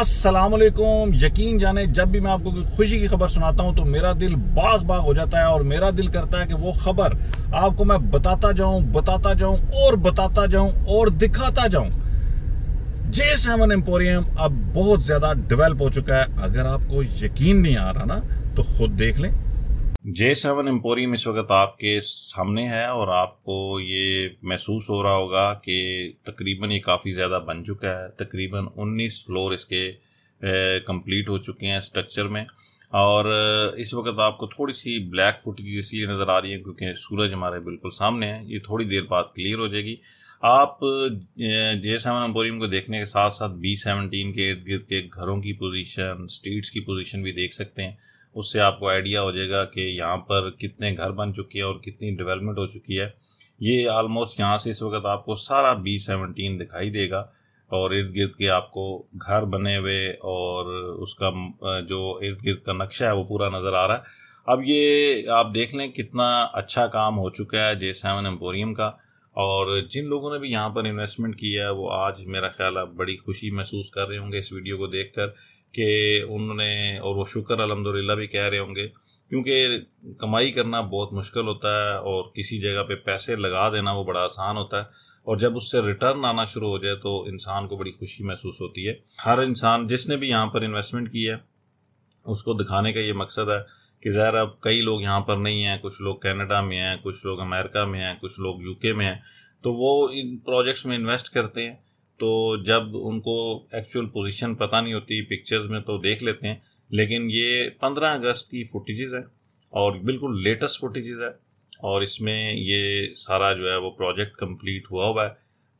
अस्सलाम वालेकुम। यकीन जाने जब भी मैं आपको कोई खुशी की खबर सुनाता हूं तो मेरा दिल बाग बाग हो जाता है और मेरा दिल करता है कि वो खबर आपको मैं बताता जाऊं और दिखाता जाऊं। J7 एम्पोरियम अब बहुत ज़्यादा डेवलप हो चुका है। अगर आपको यकीन नहीं आ रहा ना तो खुद देख लें। J7 एम्पोरियम इस वक्त आपके सामने है और आपको ये महसूस हो रहा होगा कि तकरीबन ये काफ़ी ज़्यादा बन चुका है। तकरीबन 19 फ्लोर इसके कंप्लीट हो चुके हैं स्ट्रक्चर में, और इस वक्त आपको थोड़ी सी ब्लैक फुटेज इसलिए नज़र आ रही है क्योंकि सूरज हमारे बिल्कुल सामने है। ये थोड़ी देर बाद क्लियर हो जाएगी। आप J7 एम्पोरियम को देखने के साथ साथ B-17 के इर्द गिर्द के घरों की पोजीशन, स्ट्रीट्स की पोजीशन भी देख सकते हैं। उससे आपको आइडिया हो जाएगा कि यहाँ पर कितने घर बन चुके हैं और कितनी डेवलपमेंट हो चुकी है। ये आलमोस्ट यहाँ से इस वक्त आपको सारा B-17 दिखाई देगा और इर्द गिर्द के आपको घर बने हुए और उसका जो इर्द गिर्द का नक्शा है वो पूरा नज़र आ रहा है। अब ये आप देख लें कितना अच्छा काम हो चुका है J7 एम्पोरियम का, और जिन लोगों ने भी यहाँ पर इन्वेस्टमेंट किया है वो आज मेरा ख्याल है बड़ी खुशी महसूस कर रहे होंगे इस वीडियो को देखकर कि उन्होंने, और वो शुक्र अल्हम्दुलिल्लाह भी कह रहे होंगे क्योंकि कमाई करना बहुत मुश्किल होता है और किसी जगह पे पैसे लगा देना वो बड़ा आसान होता है, और जब उससे रिटर्न आना शुरू हो जाए तो इंसान को बड़ी खुशी महसूस होती है। हर इंसान जिसने भी यहाँ पर इन्वेस्टमेंट की है उसको दिखाने का ये मकसद है कि ज़ाहिर अब कई लोग यहाँ पर नहीं हैं, कुछ लोग कनाडा में हैं, कुछ लोग अमेरिका में हैं, कुछ लोग यूके में हैं, तो वो इन प्रोजेक्ट्स में इन्वेस्ट करते हैं। तो जब उनको एक्चुअल पोजीशन पता नहीं होती, पिक्चर्स में तो देख लेते हैं, लेकिन ये 15 अगस्त की फुटेजेस है और बिल्कुल लेटेस्ट फुटेजेस है, और इसमें ये सारा जो है वो प्रोजेक्ट कम्प्लीट हुआ है।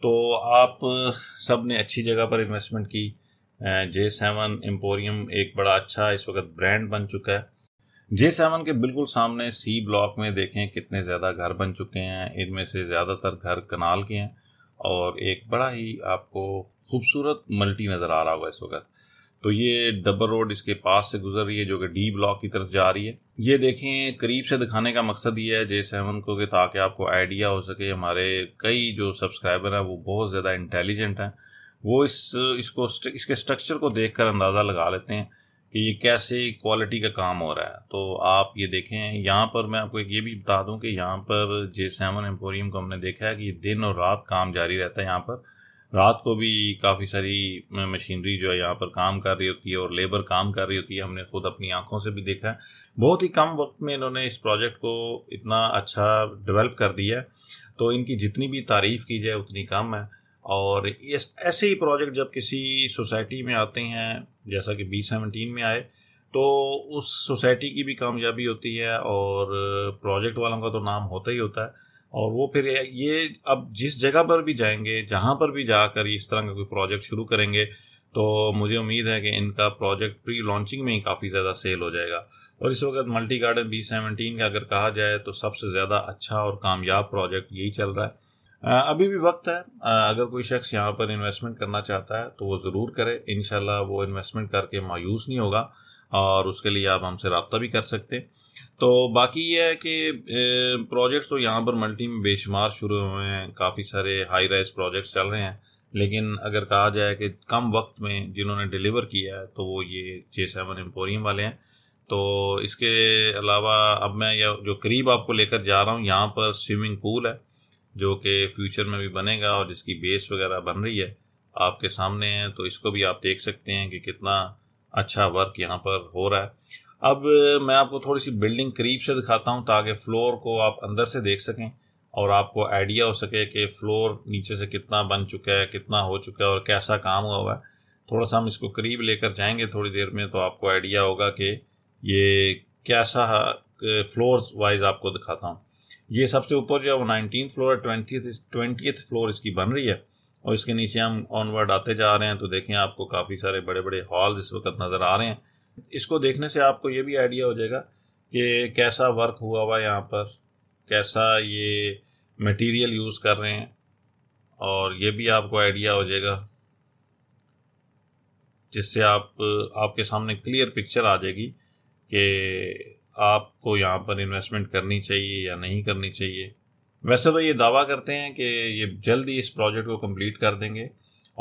तो आप सब ने अच्छी जगह पर इन्वेस्टमेंट की। J7 एम्पोरियम एक बड़ा अच्छा इस वक्त ब्रांड बन चुका है। J7 के बिल्कुल सामने C ब्लॉक में देखें कितने ज़्यादा घर बन चुके हैं। इनमें से ज़्यादातर घर कनाल के हैं और एक बड़ा ही आपको खूबसूरत मल्टी नज़र आ रहा होगा इस वक्त। तो ये डबल रोड इसके पास से गुजर रही है जो कि D ब्लॉक की तरफ जा रही है। ये देखें, करीब से दिखाने का मकसद ये है J7 को कि ताकि आपको आइडिया हो सके। हमारे कई जो सब्सक्राइबर हैं वो बहुत ज़्यादा इंटेलिजेंट हैं, वो इसके स्ट्रक्चर को देख कर अंदाज़ा लगा लेते हैं कि ये कैसे क्वालिटी का काम हो रहा है। तो आप ये देखें, यहाँ पर मैं आपको ये भी बता दूं कि यहाँ पर J7 एम्पोरियम को हमने देखा है कि दिन और रात काम जारी रहता है। यहाँ पर रात को भी काफ़ी सारी मशीनरी जो है यहाँ पर काम कर रही होती है और लेबर काम कर रही होती है। हमने खुद अपनी आंखों से भी देखा है। बहुत ही कम वक्त में इन्होंने इस प्रोजेक्ट को इतना अच्छा डेवलप कर दिया है, तो इनकी जितनी भी तारीफ़ की जाए उतनी कम है। और ऐसे ही प्रोजेक्ट जब किसी सोसाइटी में आते हैं, जैसा कि B-17 में आए, तो उस सोसाइटी की भी कामयाबी होती है और प्रोजेक्ट वालों का तो नाम होता ही होता है। और वो फिर ये अब जिस जगह पर भी जाएंगे, जहाँ पर भी जाकर इस तरह का कोई प्रोजेक्ट शुरू करेंगे, तो मुझे उम्मीद है कि इनका प्रोजेक्ट प्री लॉन्चिंग में ही काफ़ी ज़्यादा सेल हो जाएगा। और इस वक्त मल्टी गार्डन B-17 का अगर कहा जाए तो सबसे ज़्यादा अच्छा और कामयाब प्रोजेक्ट यही चल रहा है। अभी भी वक्त है, अगर कोई शख्स यहाँ पर इन्वेस्टमेंट करना चाहता है तो वो ज़रूर करे। इंशाल्लाह वो इन्वेस्टमेंट करके मायूस नहीं होगा, और उसके लिए आप हमसे रब्ता भी कर सकते हैं। तो बाकी ये है कि प्रोजेक्ट्स तो यहाँ पर मल्टी में बेशुमार शुरू हुए हैं, काफ़ी सारे हाई राइज प्रोजेक्ट्स चल रहे हैं, लेकिन अगर कहा जाए कि कम वक्त में जिन्होंने डिलीवर किया है तो वो ये J7 एम्पोरियम वाले हैं। तो इसके अलावा अब मैं यह जो करीब आपको लेकर जा रहा हूँ, यहाँ पर स्विमिंग पूल है जो कि फ्यूचर में भी बनेगा और जिसकी बेस वगैरह बन रही है आपके सामने है। तो इसको भी आप देख सकते हैं कि कितना अच्छा वर्क यहाँ पर हो रहा है। अब मैं आपको थोड़ी सी बिल्डिंग करीब से दिखाता हूँ ताकि फ्लोर को आप अंदर से देख सकें और आपको आइडिया हो सके कि फ्लोर नीचे से कितना बन चुका है, कितना हो चुका है और कैसा काम हुआ है। थोड़ा सा हम इसको करीब लेकर जाएंगे थोड़ी देर में, तो आपको आइडिया होगा कि ये कैसा फ्लोर्स वाइज आपको दिखाता हूँ। ये सबसे ऊपर जो है वो 19 फ्लोर है, 20th फ्लोर इसकी बन रही है, और इसके नीचे हम ऑनवर्ड आते जा रहे हैं। तो देखें आपको काफ़ी सारे बड़े बड़े हॉल इस वक्त नज़र आ रहे हैं। इसको देखने से आपको ये भी आइडिया हो जाएगा कि कैसा वर्क हुआ हुआ है यहाँ पर, कैसा ये मटेरियल यूज़ कर रहे हैं, और ये भी आपको आइडिया हो जाएगा जिससे आपके सामने क्लियर पिक्चर आ जाएगी कि आपको यहाँ पर इन्वेस्टमेंट करनी चाहिए या नहीं करनी चाहिए। वैसे तो ये दावा करते हैं कि ये जल्दी इस प्रोजेक्ट को कंप्लीट कर देंगे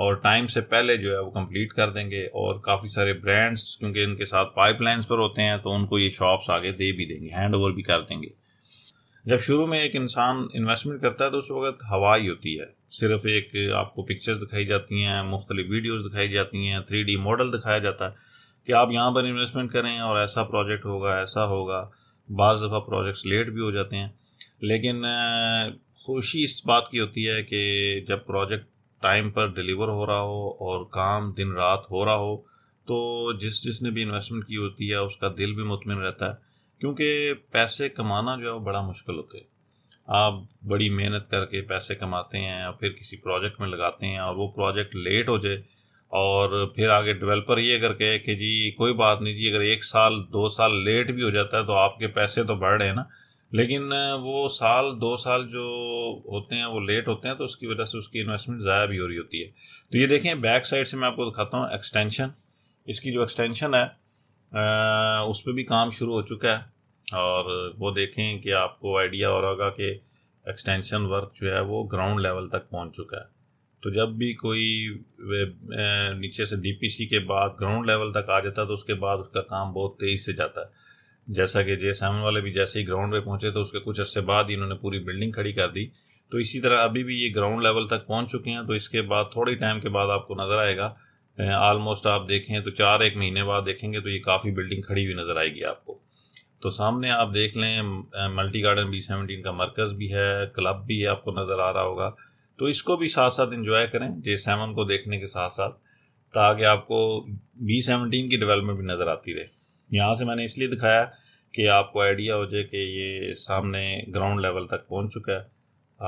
और टाइम से पहले जो है वो कंप्लीट कर देंगे। और काफ़ी सारे ब्रांड्स क्योंकि इनके साथ पाइपलाइंस पर होते हैं तो उनको ये शॉप्स आगे दे भी देंगे, हैंड ओवर भी कर देंगे। जब शुरू में एक इंसान इन्वेस्टमेंट करता है तो उस वक्त हवा ही होती है, सिर्फ एक आपको पिक्चर्स दिखाई जाती हैं, मुख्तलिफ वीडियोस दिखाई जाती हैं, 3D मॉडल दिखाया जाता है कि आप यहाँ पर इन्वेस्टमेंट करें और ऐसा प्रोजेक्ट होगा, ऐसा होगा। बाज़ दफ़ा प्रोजेक्ट्स लेट भी हो जाते हैं, लेकिन खुशी इस बात की होती है कि जब प्रोजेक्ट टाइम पर डिलीवर हो रहा हो और काम दिन रात हो रहा हो तो जिसने भी इन्वेस्टमेंट की होती है उसका दिल भी मुतमिन रहता है, क्योंकि पैसे कमाना जो है वो बड़ा मुश्किल होता है। आप बड़ी मेहनत करके पैसे कमाते हैं और फिर किसी प्रोजेक्ट में लगाते हैं और वो प्रोजेक्ट लेट हो जाए और फिर आगे डेवलपर ये करके कि जी कोई बात नहीं जी, अगर 1 साल 2 साल लेट भी हो जाता है तो आपके पैसे तो बढ़ रहे हैं ना, लेकिन वो 1 साल 2 साल जो होते हैं वो लेट होते हैं तो उसकी वजह से उसकी इन्वेस्टमेंट ज़ाया भी हो रही होती है। तो ये देखें, बैक साइड से मैं आपको दिखाता हूँ एक्सटेंशन, इसकी जो एक्सटेंशन है उस पर भी काम शुरू हो चुका है और वो देखें कि आपको आइडिया हो रहा होगा कि एक्सटेंशन वर्क जो है वो ग्राउंड लेवल तक पहुँच चुका है। तो जब भी कोई नीचे से डीपीसी के बाद ग्राउंड लेवल तक आ जाता है तो उसके बाद उसका काम बहुत तेज़ी से जाता है। जैसा कि J7 वाले भी जैसे ही ग्राउंड पे पहुंचे तो उसके कुछ अर्से बाद इन्होंने पूरी बिल्डिंग खड़ी कर दी, तो इसी तरह अभी भी ये ग्राउंड लेवल तक पहुंच चुके हैं। तो इसके बाद थोड़ी टाइम के बाद आपको नज़र आएगा, आलमोस्ट आप देखें तो 4-1 महीने बाद देखेंगे तो ये काफ़ी बिल्डिंग खड़ी हुई नज़र आएगी आपको। तो सामने आप देख लें मल्टी गार्डन B-17 का मरकज़ भी है, क्लब भी आपको नज़र आ रहा होगा। तो इसको भी साथ साथ एंजॉय करें J7 को देखने के साथ साथ, ताकि आपको B-17 की डेवलपमेंट भी नज़र आती रहे। यहाँ से मैंने इसलिए दिखाया कि आपको आइडिया हो जाए कि ये सामने ग्राउंड लेवल तक पहुँच चुका है,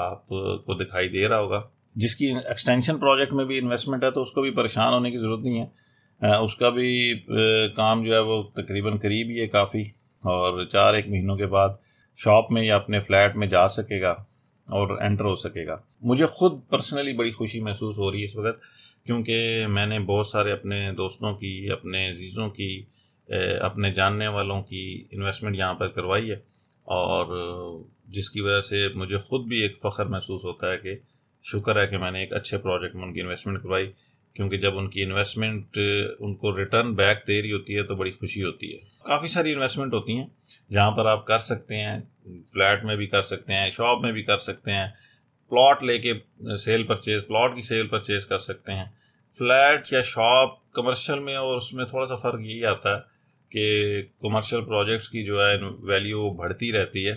आपको दिखाई दे रहा होगा। जिसकी एक्सटेंशन प्रोजेक्ट में भी इन्वेस्टमेंट है तो उसको भी परेशान होने की ज़रूरत नहीं है, उसका भी काम जो है वो तकरीबन करीब ही है काफ़ी, और 4-1 महीनों के बाद शॉप में या अपने फ्लैट में जा सकेगा और एंटर हो सकेगा। मुझे खुद पर्सनली बड़ी खुशी महसूस हो रही है इस वक्त, क्योंकि मैंने बहुत सारे अपने दोस्तों की, अपने अजीज़ों की, अपने जानने वालों की इन्वेस्टमेंट यहाँ पर करवाई है और जिसकी वजह से मुझे खुद भी एक फ़ख्र महसूस होता है कि शुक्र है कि मैंने एक अच्छे प्रोजेक्ट में उनकी इन्वेस्टमेंट करवाई, क्योंकि जब उनकी इन्वेस्टमेंट उनको रिटर्न बैक दे रही होती है तो बड़ी खुशी होती है। काफ़ी सारी इन्वेस्टमेंट होती हैं जहाँ पर आप कर सकते हैं, फ्लैट में भी कर सकते हैं, शॉप में भी कर सकते हैं, प्लॉट लेके सेल परचेज, प्लॉट की सेल परचेज कर सकते हैं। फ्लैट या शॉप कमर्शियल में और उसमें थोड़ा सा फ़र्क यही आता है कि कमर्शियल प्रोजेक्ट्स की जो है वैल्यू बढ़ती रहती है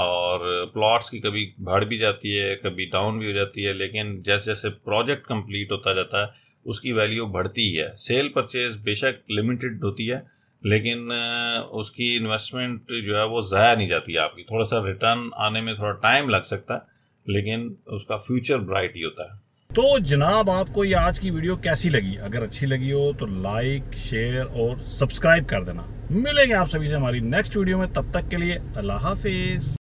और प्लॉट्स की कभी बढ़ भी जाती है, कभी डाउन भी हो जाती है, लेकिन जैसे जैसे प्रोजेक्ट कंप्लीट होता जाता है उसकी वैल्यू बढ़ती है। सेल परचेज बेशक लिमिटेड होती है लेकिन उसकी इन्वेस्टमेंट जो है वो ज़ाया नहीं जाती आपकी, थोड़ा सा रिटर्न आने में थोड़ा टाइम लग सकता है लेकिन उसका फ्यूचर ब्राइट ही होता है। तो जनाब, आपको ये आज की वीडियो कैसी लगी? अगर अच्छी लगी हो तो लाइक, शेयर और सब्सक्राइब कर देना। मिलेंगे आप सभी से हमारी नेक्स्ट वीडियो में, तब तक के लिए अल्लाह हाफिज़।